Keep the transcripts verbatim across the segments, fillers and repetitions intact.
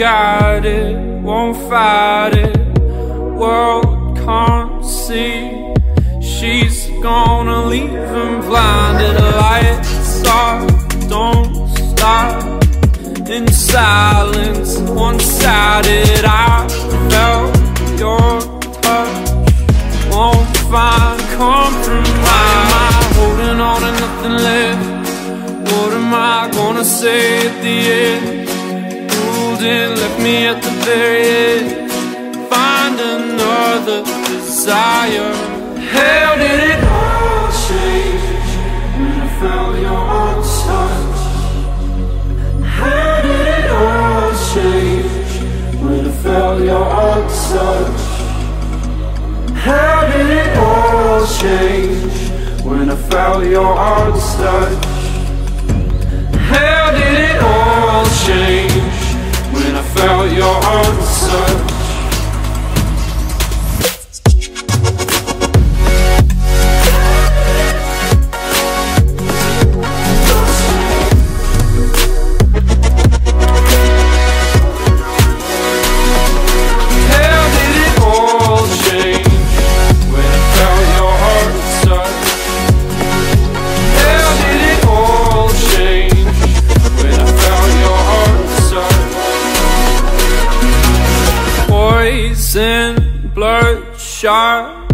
got it, won't fight it. World can't see, she's gonna leave him blinded. Lights are, don't stop. In silence, one-sided, I felt your touch. Won't find compromise. Why am I holding on to nothing left? What am I gonna say at the end? Ruled in, left me at the very end. Find another desire. How did it all change when I felt your touch? How did it all change when I felt your touch? How did it all change when I felt your arms touch? How did it all change when I felt your arms touch? Bloodshot,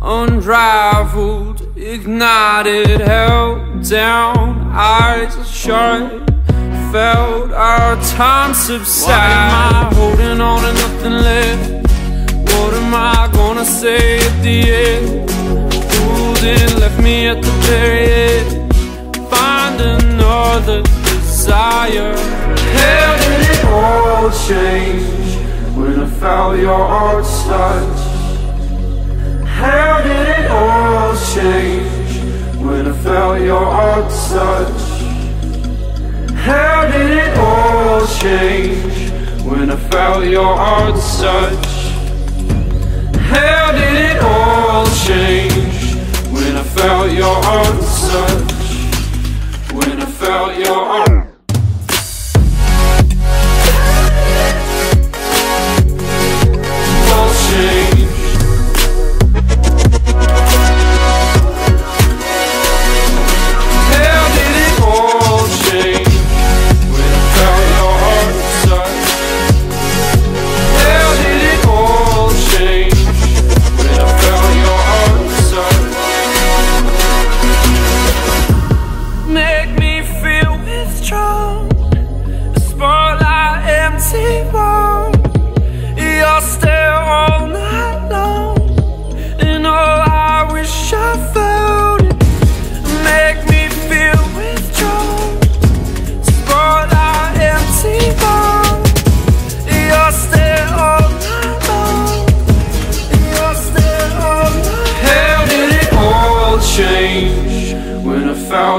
unrivaled, ignited, held down, eyes shut, felt our time subside. Why am I holding on to nothing left? What am I gonna say at the end? Fooled in, left me at the very end. Find another desire. How did it all change when I felt your arms touch? How did it all change when I felt your arms touch? How did it all change when I felt your arms touch? How did it all change when I felt your arms touch? When I felt your arms.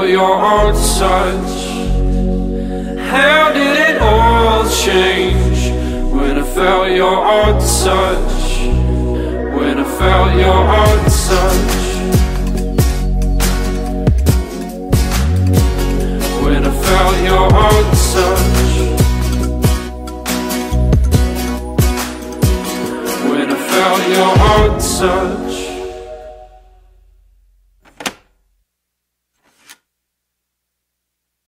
Your arms touch. How did it all change when I felt your arms touch? When I felt your arms touch. When I felt your arms touch. When I felt your arms touch.